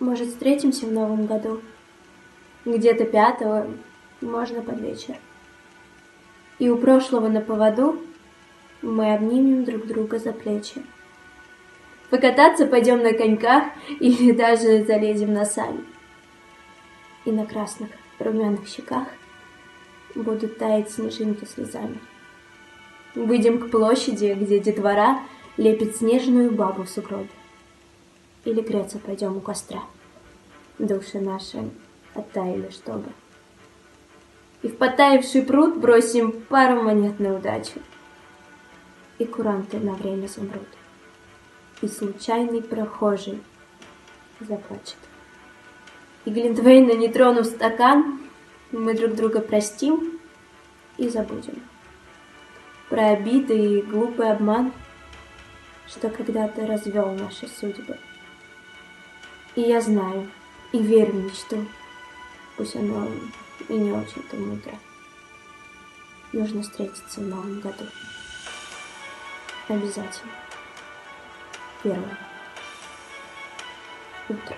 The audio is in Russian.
Может, встретимся в новом году? Где-то 5-го, можно под вечер. И у прошлого на поводу мы обнимем друг друга за плечи. Покататься пойдем на коньках или даже залезем на сани. И на красных румяных щеках будут таять снежинки слезами. Выйдем к площади, где детвора лепит снежную бабу в сугробе. Или греться пойдем у костра. Души наши оттаяли, чтобы. И в потаявший пруд бросим пару монет на удачу. И куранты на время замрут. И случайный прохожий заплачет. И глинтвейна не тронув стакан, мы друг друга простим и забудем. Про обиды и глупый обман, что когда-то развел наши судьбы. И я знаю, и верю в мечту, пусть оно и не очень-то мудро. Нужно встретиться в новом году. Обязательно. 1 утро.